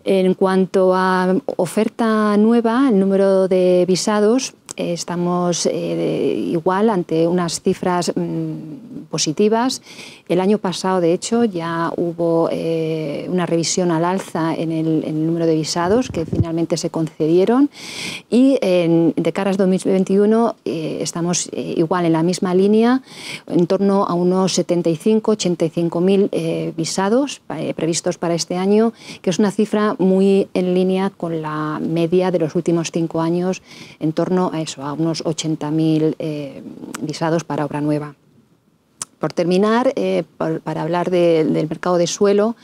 En cuanto a oferta nueva, el número de visados, eh, estamos eh, igual ante unas cifras mmm, positivas. El año pasado, de hecho, ya hubo eh, una revisión al alza en el, en el número de visados que finalmente se concedieron, y en, de cara a dos mil veintiuno eh, estamos eh, igual en la misma línea, en torno a unos setenta y cinco a ochenta y cinco mil eh, visados eh, previstos para este año, que es una cifra muy en línea con la media de los últimos cinco años, en torno a eso, a unos ochenta mil eh, visados para obra nueva. Por terminar, eh, por, para hablar de, del mercado de suelo,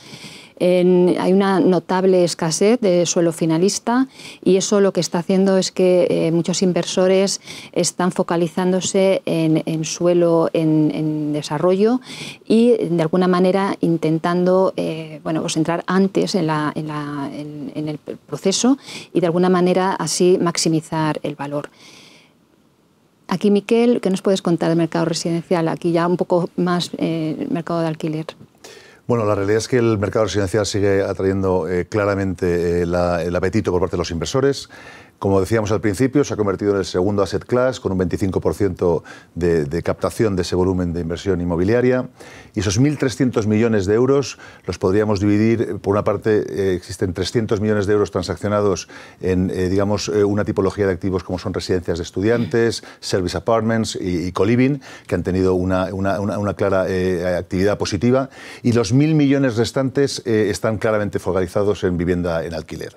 en, hay una notable escasez de suelo finalista, y eso lo que está haciendo es que eh, muchos inversores están focalizándose en, en suelo en, en desarrollo, y de alguna manera intentando eh, bueno, pues entrar antes en, la, en, la, en, en el proceso, y de alguna manera así maximizar el valor. Aquí, Miquel, ¿qué nos puedes contar del mercado residencial? Aquí ya un poco más eh, mercado de alquiler. Bueno, la realidad es que el mercado residencial sigue atrayendo eh, claramente eh, la, el apetito por parte de los inversores. Como decíamos al principio, se ha convertido en el segundo asset class, con un veinticinco por ciento de, de captación de ese volumen de inversión inmobiliaria. Y esos mil trescientos millones de euros los podríamos dividir. Por una parte, eh, existen trescientos millones de euros transaccionados en eh, digamos, eh, una tipología de activos como son residencias de estudiantes, service apartments y, y co-living, que han tenido una, una, una, una clara eh, actividad positiva. Y los mil millones restantes eh, están claramente focalizados en vivienda en alquiler.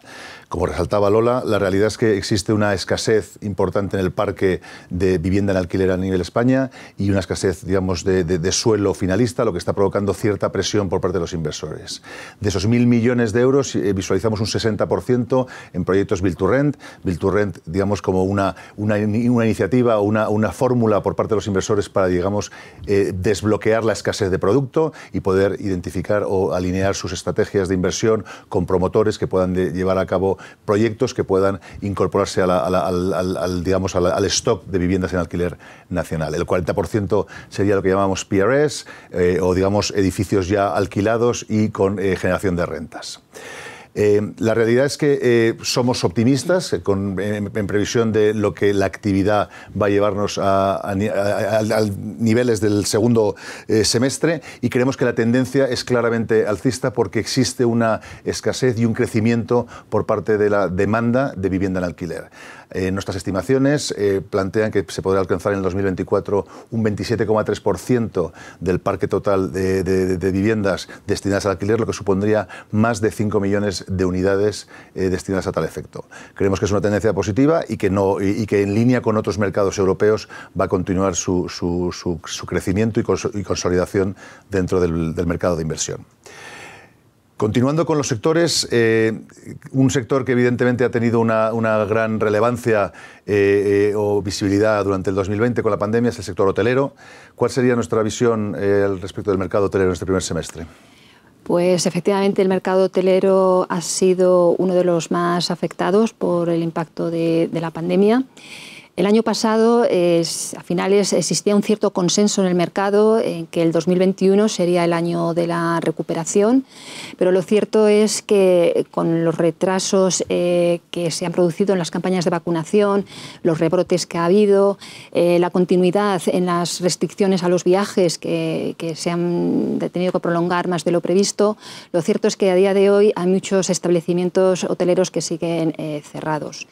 Como resaltaba Lola, la realidad es que existe una escasez importante en el parque de vivienda en alquiler a nivel España, y una escasez, digamos, de, de, de suelo finalista, lo que está provocando cierta presión por parte de los inversores. De esos mil millones de euros eh, visualizamos un sesenta por ciento en proyectos Build to Rent. Build to Rent, digamos, como una, una, una iniciativa o una, una fórmula por parte de los inversores para, digamos, eh, desbloquear la escasez de producto y poder identificar o alinear sus estrategias de inversión con promotores que puedan de, llevar a cabo proyectos que puedan incorporarse a la, a la, al, al, al, digamos, al, al stock de viviendas en alquiler nacional. El cuarenta por ciento sería lo que llamamos P R S, eh, o digamos edificios ya alquilados y con eh, generación de rentas. Eh, la realidad es que eh, somos optimistas eh, con, en, en previsión de lo que la actividad va a llevarnos a, a, a, a, a niveles del segundo eh, semestre, y creemos que la tendencia es claramente alcista, porque existe una escasez y un crecimiento por parte de la demanda de vivienda en alquiler. Eh, nuestras estimaciones eh, plantean que se podrá alcanzar en el dos mil veinticuatro un veintisiete coma tres por ciento del parque total de, de, de viviendas destinadas al alquiler, lo que supondría más de cinco millones de unidades eh, destinadas a tal efecto. Creemos que es una tendencia positiva, y que, no, y, y que en línea con otros mercados europeos va a continuar su, su, su, su crecimiento y, cons y consolidación dentro del, del mercado de inversión. Continuando con los sectores, eh, un sector que evidentemente ha tenido una, una gran relevancia eh, eh, o visibilidad durante el dos mil veinte con la pandemia es el sector hotelero. ¿Cuál sería nuestra visión eh, al respecto del mercado hotelero en este primer semestre? Pues efectivamente el mercado hotelero ha sido uno de los más afectados por el impacto de, de la pandemia. El año pasado, eh, a finales, existía un cierto consenso en el mercado en que el dos mil veintiuno sería el año de la recuperación, pero lo cierto es que con los retrasos eh, que se han producido en las campañas de vacunación, los rebrotes que ha habido, eh, la continuidad en las restricciones a los viajes que, que se han tenido que prolongar más de lo previsto, lo cierto es que a día de hoy hay muchos establecimientos hoteleros que siguen eh, cerrados.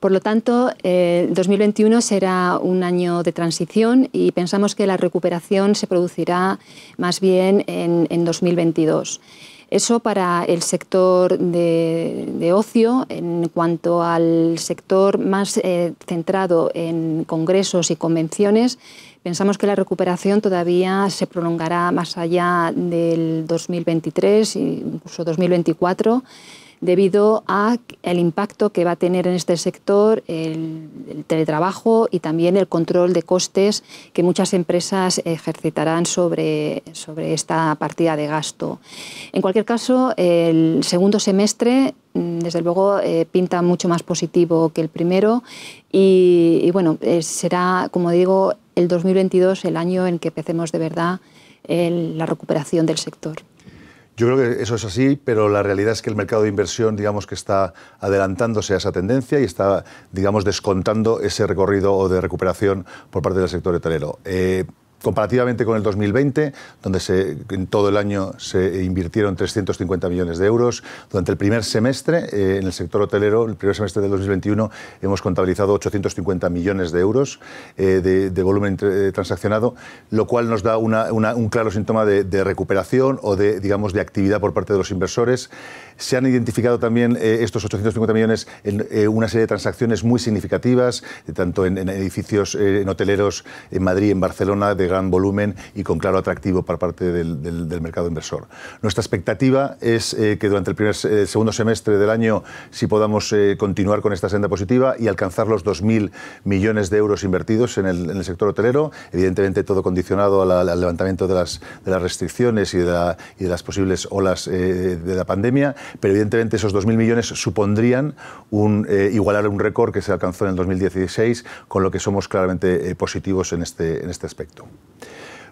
Por lo tanto, eh, dos mil veintiuno será un año de transición, y pensamos que la recuperación se producirá más bien en, en dos mil veintidós. Eso para el sector de, de ocio. En cuanto al sector más eh, centrado en congresos y convenciones, pensamos que la recuperación todavía se prolongará más allá del dos mil veintitrés e incluso dos mil veinticuatro. Debido al impacto que va a tener en este sector el, el teletrabajo y también el control de costes que muchas empresas ejercitarán sobre, sobre esta partida de gasto. En cualquier caso, el segundo semestre desde luego eh, pinta mucho más positivo que el primero y, y bueno, eh, será, como digo, el dos mil veintidós el año en que empecemos de verdad el, la recuperación del sector. Yo creo que eso es así, pero la realidad es que el mercado de inversión, digamos, que está adelantándose a esa tendencia y está, digamos, descontando ese recorrido de recuperación por parte del sector hotelero. Eh, Comparativamente con el dos mil veinte, donde se, en todo el año se invirtieron trescientos cincuenta millones de euros, durante el primer semestre, eh, en el sector hotelero, el primer semestre del dos mil veintiuno, hemos contabilizado ochocientos cincuenta millones de euros eh, de, de volumen eh, transaccionado, lo cual nos da una, una, un claro síntoma de, de recuperación o de, digamos, de actividad por parte de los inversores. Se han identificado también eh, estos ochocientos cincuenta millones en eh, una serie de transacciones muy significativas, eh, tanto en, en edificios eh, en hoteleros en Madrid, en Barcelona, de gran volumen y con claro atractivo para parte del, del, del mercado inversor. Nuestra expectativa es eh, que durante el primer, eh, segundo semestre del año sí podamos eh, continuar con esta senda positiva y alcanzar los dos mil millones de euros invertidos en el, en el sector hotelero, evidentemente todo condicionado a la, al levantamiento de las, de las restricciones y de, la, y de las posibles olas eh, de la pandemia, pero evidentemente esos dos mil millones supondrían un, eh, igualar un récord que se alcanzó en el dos mil dieciséis, con lo que somos claramente eh, positivos en este, en este aspecto.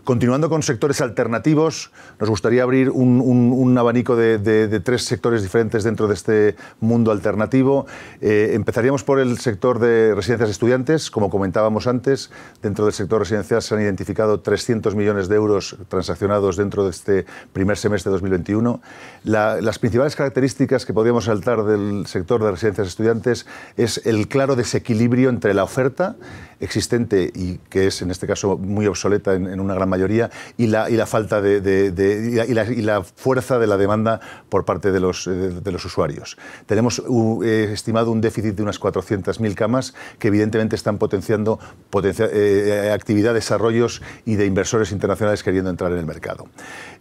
Continuando con sectores alternativos, nos gustaría abrir un, un, un abanico de, de, de tres sectores diferentes dentro de este mundo alternativo. Eh, empezaríamos por el sector de residencias de estudiantes. Como comentábamos antes, dentro del sector residencial se han identificado trescientos millones de euros transaccionados dentro de este primer semestre de dos mil veintiuno. La, las principales características que podríamos saltar del sector de residencias de estudiantes es el claro desequilibrio entre la oferta existente y que es en este caso muy obsoleta en, en una gran mayoría y la, y la falta de, de, de y, la, y, la, y la fuerza de la demanda por parte de los, de, de los usuarios. Tenemos uh, eh, estimado un déficit de unas cuatrocientas mil camas que evidentemente están potenciando potencia, eh, actividad, desarrollos y de inversores internacionales queriendo entrar en el mercado.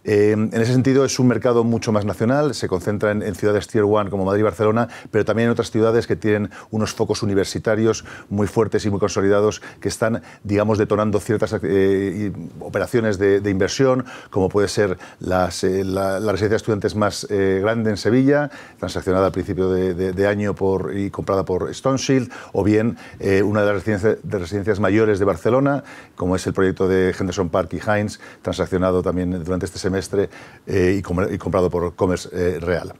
Eh, en ese sentido es un mercado mucho más nacional, se concentra en, en ciudades tier uno como Madrid y Barcelona, pero también en otras ciudades que tienen unos focos universitarios muy fuertes y muy consolidados que están, digamos, detonando ciertas eh, operaciones de, de inversión, como puede ser las, eh, la, la residencia de estudiantes más eh, grande en Sevilla, transaccionada al principio de, de, de año por, y comprada por Stoneshield, o bien eh, una de las residencias, de residencias mayores de Barcelona, como es el proyecto de Henderson Park y Hines, transaccionado también durante este semestre eh, y, com y comprado por Commerce eh, Real.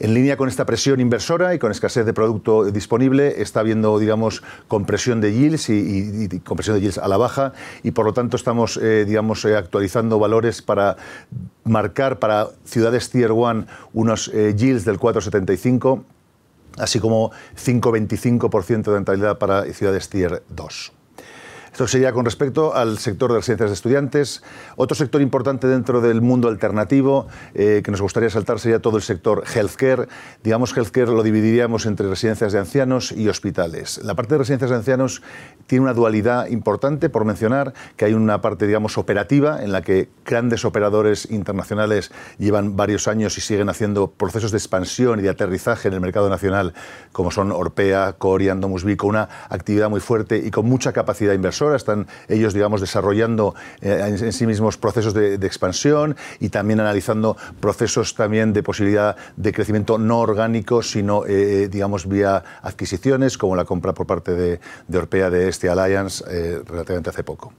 En línea con esta presión inversora y con escasez de producto disponible, está habiendo, digamos, compresión de yields y, Y, y compresión de yields a la baja y por lo tanto estamos eh, digamos, eh, actualizando valores para marcar para ciudades tier uno unos eh, yields del cuatro coma setenta y cinco, así como cinco coma veinticinco por ciento de rentabilidad para ciudades tier dos. Esto sería con respecto al sector de residencias de estudiantes. Otro sector importante dentro del mundo alternativo eh, que nos gustaría saltar sería todo el sector healthcare. Digamos, healthcare lo dividiríamos entre residencias de ancianos y hospitales. La parte de residencias de ancianos tiene una dualidad importante, por mencionar, que hay una parte, digamos, operativa en la que grandes operadores internacionales llevan varios años y siguen haciendo procesos de expansión y de aterrizaje en el mercado nacional, como son Orpea, Core y Andomus-Vico, una actividad muy fuerte y con mucha capacidad inversora. Están ellos, digamos, desarrollando eh, en sí mismos procesos de, de expansión y también analizando procesos también de posibilidad de crecimiento no orgánico, sino, eh, digamos, vía adquisiciones, como la compra por parte de, de Orpea de este Alliance eh, relativamente hace poco.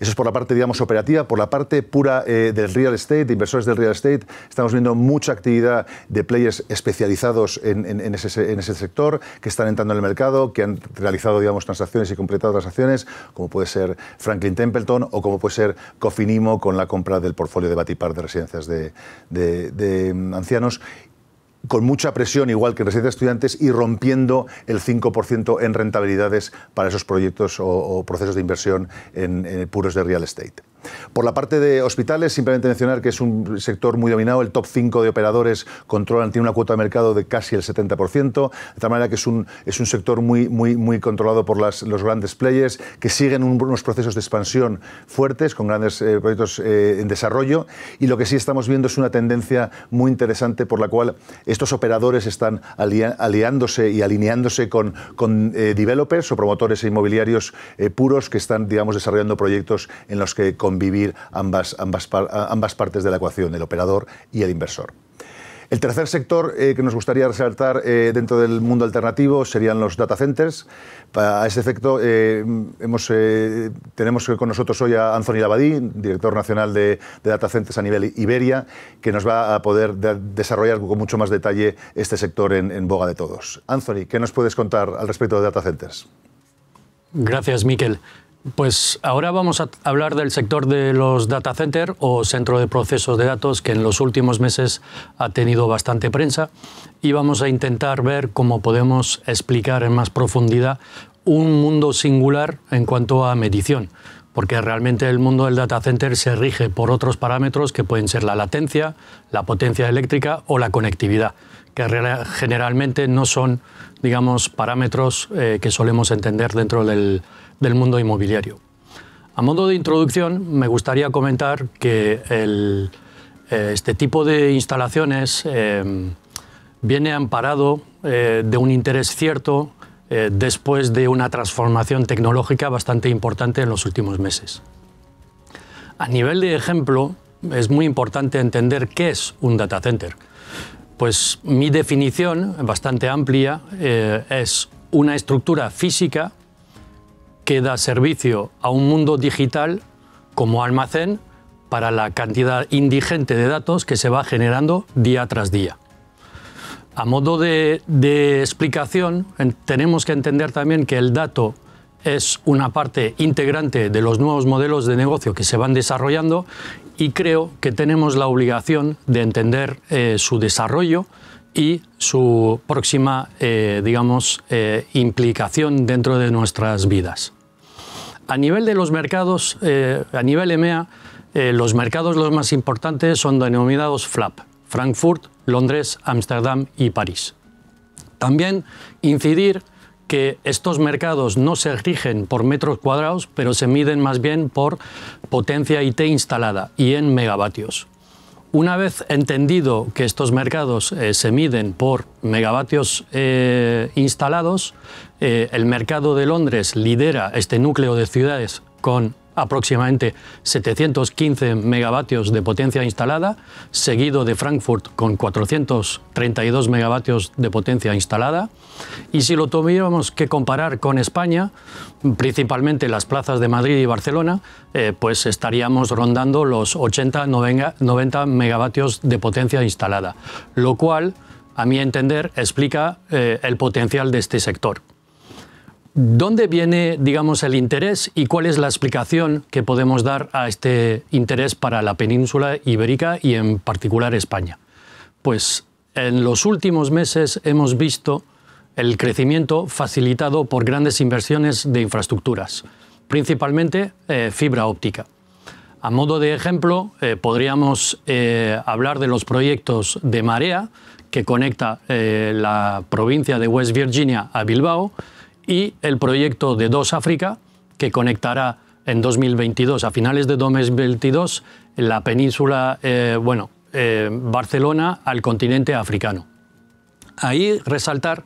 Eso es por la parte, digamos, operativa. Por la parte pura eh, del real estate, de inversores del real estate, estamos viendo mucha actividad de players especializados en, en, en, ese, en ese sector, que están entrando en el mercado, que han realizado, digamos, transacciones y completado transacciones, como puede ser Franklin Templeton o como puede ser Cofinimo con la compra del portfolio de Batipart de residencias de, de, de ancianos, con mucha presión, igual que en residencias de estudiantes, y rompiendo el cinco por ciento en rentabilidades para esos proyectos o, o procesos de inversión en, en puros de real estate. Por la parte de hospitales, simplemente mencionar que es un sector muy dominado, el top cinco de operadores controlan, tiene una cuota de mercado de casi el setenta por ciento, de tal manera que es un, es un sector muy, muy, muy controlado por las, los grandes players, que siguen un, unos procesos de expansión fuertes, con grandes eh, proyectos eh, en desarrollo, y lo que sí estamos viendo es una tendencia muy interesante por la cual estos operadores están alia, aliándose y alineándose con, con eh, developers o promotores inmobiliarios eh, puros que están, digamos, desarrollando proyectos en los que convivir ambas, ambas, ambas partes de la ecuación, el operador y el inversor. El tercer sector eh, que nos gustaría resaltar eh, dentro del mundo alternativo serían los datacenters. Para ese efecto eh, hemos, eh, tenemos con nosotros hoy a Anthony Labadí, director nacional de, de datacenters a nivel Iberia, que nos va a poder de, desarrollar con mucho más detalle este sector en, en boga de todos. Anthony, ¿qué nos puedes contar al respecto de datacenters? Gracias, Miquel. Pues ahora vamos a hablar del sector de los data center o centro de procesos de datos, que en los últimos meses ha tenido bastante prensa, y vamos a intentar ver cómo podemos explicar en más profundidad un mundo singular en cuanto a medición, porque realmente el mundo del data center se rige por otros parámetros que pueden ser la latencia, la potencia eléctrica o la conectividad, que generalmente no son, digamos, parámetros eh, que solemos entender dentro del, del mundo inmobiliario. A modo de introducción, me gustaría comentar que el, eh, este tipo de instalaciones eh, viene amparado eh, de un interés cierto eh, después de una transformación tecnológica bastante importante en los últimos meses. A nivel de ejemplo, es muy importante entender qué es un data center. Pues mi definición, bastante amplia, eh, es una estructura física que da servicio a un mundo digital como almacén para la cantidad indigente de datos que se va generando día tras día. A modo de, de explicación, en, tenemos que entender también que el dato es una parte integrante de los nuevos modelos de negocio que se van desarrollando, y creo que tenemos la obligación de entender eh, su desarrollo y su próxima, eh, digamos, eh, implicación dentro de nuestras vidas. A nivel de los mercados, eh, a nivel E M E A, eh, los mercados los más importantes son denominados FLAP, Frankfurt, Londres, Ámsterdam y París. También incidir que estos mercados no se rigen por metros cuadrados, pero se miden más bien por potencia I T instalada y en megavatios. Una vez entendido que estos mercados eh, se miden por megavatios eh, instalados, eh, el mercado de Londres lidera este núcleo de ciudades con aproximadamente setecientos quince megavatios de potencia instalada, seguido de Frankfurt con cuatrocientos treinta y dos megavatios de potencia instalada. Y si lo tuviéramos que comparar con España, principalmente las plazas de Madrid y Barcelona, eh, pues estaríamos rondando los ochenta a noventa megavatios de potencia instalada, lo cual, a mi entender, explica eh, el potencial de este sector. ¿Dónde viene, digamos, el interés y cuál es la explicación que podemos dar a este interés para la península ibérica y en particular España? Pues en los últimos meses hemos visto el crecimiento facilitado por grandes inversiones de infraestructuras, principalmente eh, fibra óptica. A modo de ejemplo, eh, podríamos eh, hablar de los proyectos de Marea, que conecta eh, la provincia de West Virginia a Bilbao, y el proyecto de dos África, que conectará en dos mil veintidós, a finales de dos mil veintidós, la península, eh, bueno, eh, Barcelona al continente africano. Ahí resaltar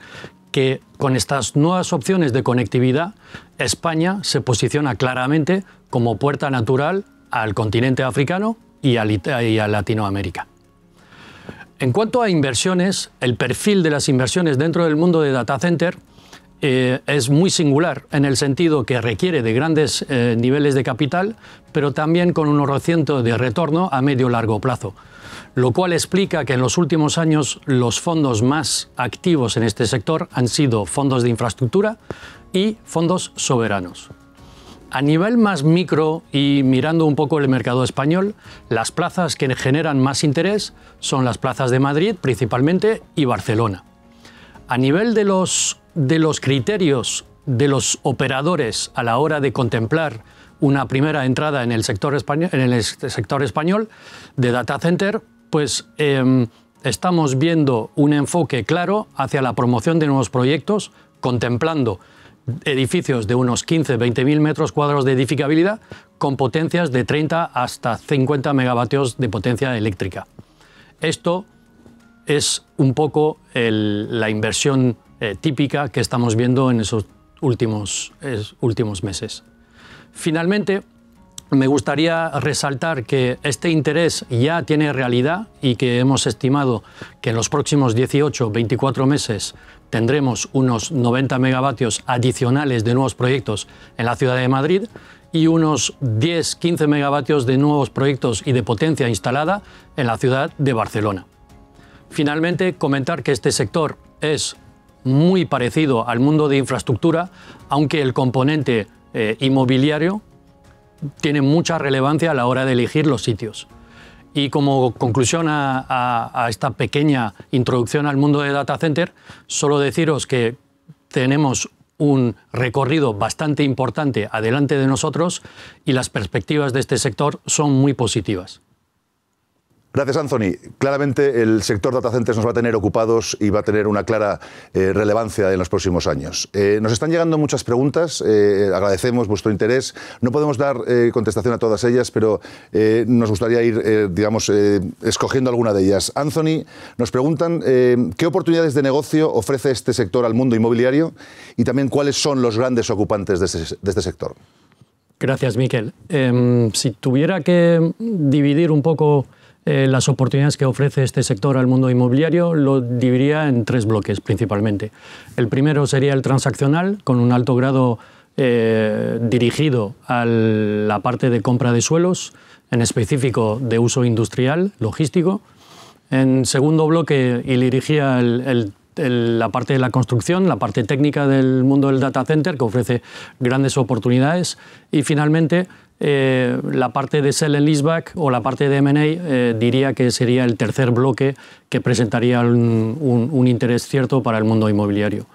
que con estas nuevas opciones de conectividad, España se posiciona claramente como puerta natural al continente africano y a, y a Latinoamérica. En cuanto a inversiones, el perfil de las inversiones dentro del mundo de data center Eh, es muy singular en el sentido que requiere de grandes eh, niveles de capital, pero también con un uno por ciento de retorno a medio largo plazo, lo cual explica que en los últimos años los fondos más activos en este sector han sido fondos de infraestructura y fondos soberanos. A nivel más micro y mirando un poco el mercado español, las plazas que generan más interés son las plazas de Madrid principalmente y Barcelona. A nivel de los de los criterios de los operadores a la hora de contemplar una primera entrada en el sector español, en el sector español de data center, pues eh, estamos viendo un enfoque claro hacia la promoción de nuevos proyectos, contemplando edificios de unos quince a veinte mil metros cuadrados de edificabilidad con potencias de treinta hasta cincuenta megavatios de potencia eléctrica. Esto es un poco el, la inversión Eh, típica que estamos viendo en esos últimos, eh, últimos meses. Finalmente, me gustaría resaltar que este interés ya tiene realidad y que hemos estimado que en los próximos dieciocho a veinticuatro meses tendremos unos noventa megavatios adicionales de nuevos proyectos en la ciudad de Madrid y unos diez a quince megavatios de nuevos proyectos y de potencia instalada en la ciudad de Barcelona. Finalmente, comentar que este sector es muy parecido al mundo de infraestructura, aunque el componente eh, inmobiliario tiene mucha relevancia a la hora de elegir los sitios. Y como conclusión a, a, a esta pequeña introducción al mundo de data center, solo deciros que tenemos un recorrido bastante importante adelante de nosotros y las perspectivas de este sector son muy positivas. Gracias, Anthony. Claramente el sector data centers nos va a tener ocupados y va a tener una clara eh, relevancia en los próximos años. Eh, nos están llegando muchas preguntas, eh, agradecemos vuestro interés. No podemos dar eh, contestación a todas ellas, pero eh, nos gustaría ir, eh, digamos, eh, escogiendo alguna de ellas. Anthony, nos preguntan eh, qué oportunidades de negocio ofrece este sector al mundo inmobiliario y también cuáles son los grandes ocupantes de, ese, de este sector. Gracias, Miquel. Eh, si tuviera que dividir un poco Eh, las oportunidades que ofrece este sector al mundo inmobiliario, lo dividiría en tres bloques principalmente. El primero sería el transaccional, con un alto grado eh, dirigido a la parte de compra de suelos, en específico de uso industrial, logístico. En segundo bloque, y dirigía el, el, el, la parte de la construcción, la parte técnica del mundo del data center, que ofrece grandes oportunidades. Y finalmente, Eh, la parte de sell and leaseback o la parte de eme and a eh, diría que sería el tercer bloque que presentaría un, un, un interés cierto para el mundo inmobiliario.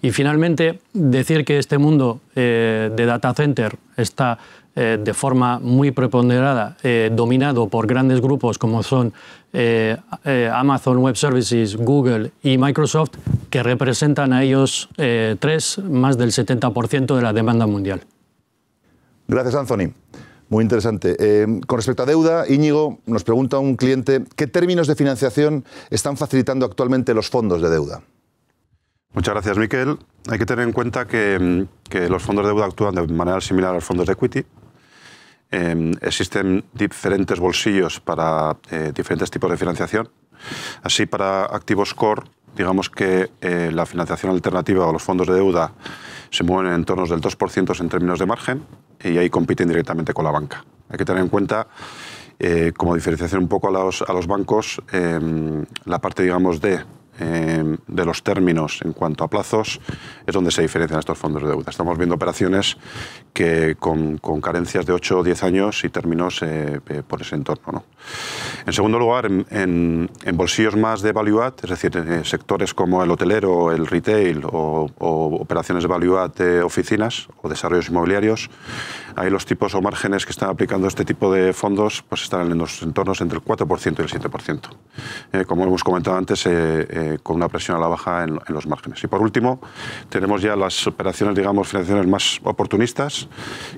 Y finalmente, decir que este mundo eh, de data center está eh, de forma muy preponderada eh, dominado por grandes grupos como son eh, eh, Amazon Web Services, Google y Microsoft, que representan a ellos eh, tres más del setenta por ciento de la demanda mundial. Gracias, Anthony. Muy interesante. Eh, con respecto a deuda, Íñigo, nos pregunta un cliente ¿qué términos de financiación están facilitando actualmente los fondos de deuda? Muchas gracias, Miquel. Hay que tener en cuenta que, que los fondos de deuda actúan de manera similar a los fondos de equity. Eh, existen diferentes bolsillos para eh, diferentes tipos de financiación. Así, para activos core, digamos que eh, la financiación alternativa o los fondos de deuda se mueven en torno del dos por ciento en términos de margen y ahí compiten directamente con la banca. Hay que tener en cuenta, eh, como diferenciación un poco a los, a los bancos, eh, la parte, digamos, de, eh, de los términos en cuanto a plazos es donde se diferencian estos fondos de deuda. Estamos viendo operaciones que con, con carencias de ocho o diez años y términos eh, por ese entorno, ¿no? En segundo lugar, en, en, en bolsillos más de value add, es decir, eh, sectores como el hotelero, el retail o, o operaciones de value add de oficinas o desarrollos inmobiliarios, ahí los tipos o márgenes que están aplicando este tipo de fondos pues están en los entornos entre el cuatro por ciento y el siete por ciento. Eh, como hemos comentado antes, eh, eh, con una presión a la baja en, en los márgenes. Y por último, tenemos ya las operaciones, digamos, financieras más oportunistas,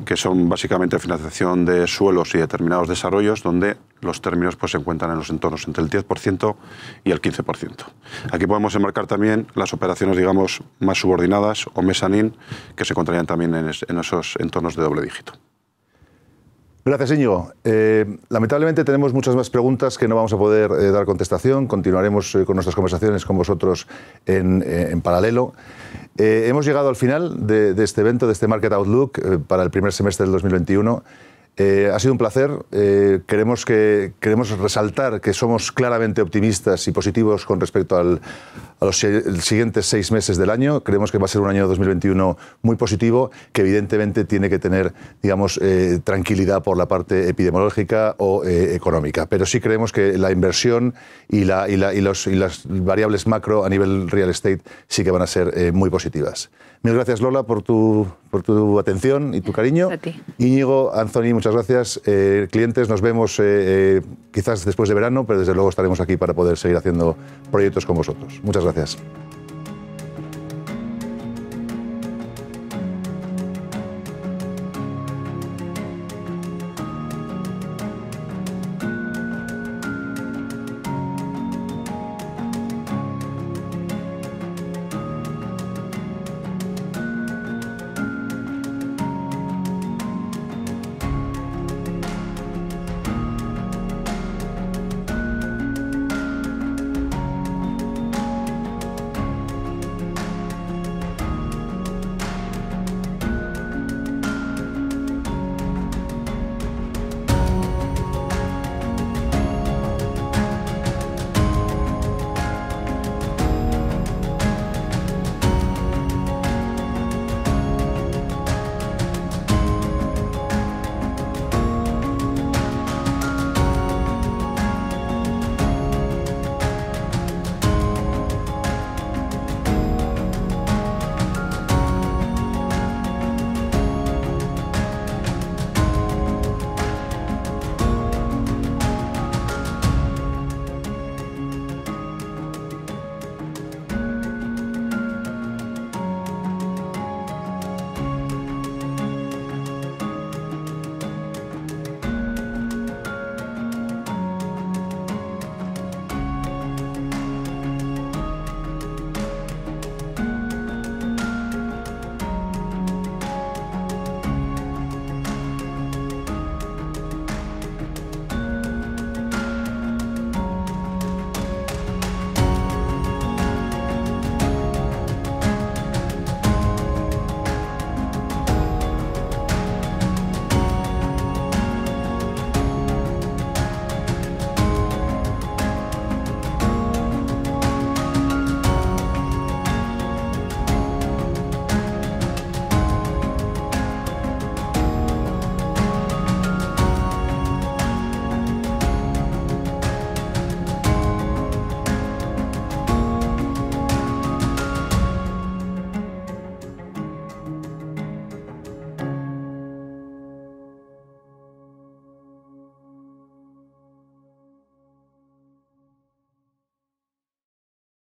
que son básicamente financiación de suelos y determinados desarrollos, donde los términos pues, se encuentran en los entornos entre el diez por ciento y el quince por ciento. Aquí podemos enmarcar también las operaciones digamos, más subordinadas o mezzanine, que se encontrarían también en, es, en esos entornos de doble dígito. Gracias, Íñigo. Eh, lamentablemente tenemos muchas más preguntas que no vamos a poder eh, dar contestación. Continuaremos eh, con nuestras conversaciones con vosotros en, eh, en paralelo. Eh, hemos llegado al final de, de este evento, de este Market Outlook eh, para el primer semestre del dos mil veintiuno. Eh, ha sido un placer. Eh, queremos, que, queremos resaltar que somos claramente optimistas y positivos con respecto al, a los siguientes seis meses del año. Creemos que va a ser un año dos mil veintiuno muy positivo, que evidentemente tiene que tener, digamos, eh, tranquilidad por la parte epidemiológica o eh, económica. Pero sí creemos que la inversión y, la, y, la, y, los, y las variables macro a nivel real estate sí que van a ser eh, muy positivas. Mil gracias, Lola, por tu, por tu atención y tu cariño. A ti. Íñigo, Anthony, muchas gracias. Eh, clientes, nos vemos eh, eh, quizás después de verano, pero desde luego estaremos aquí para poder seguir haciendo proyectos con vosotros. Muchas gracias.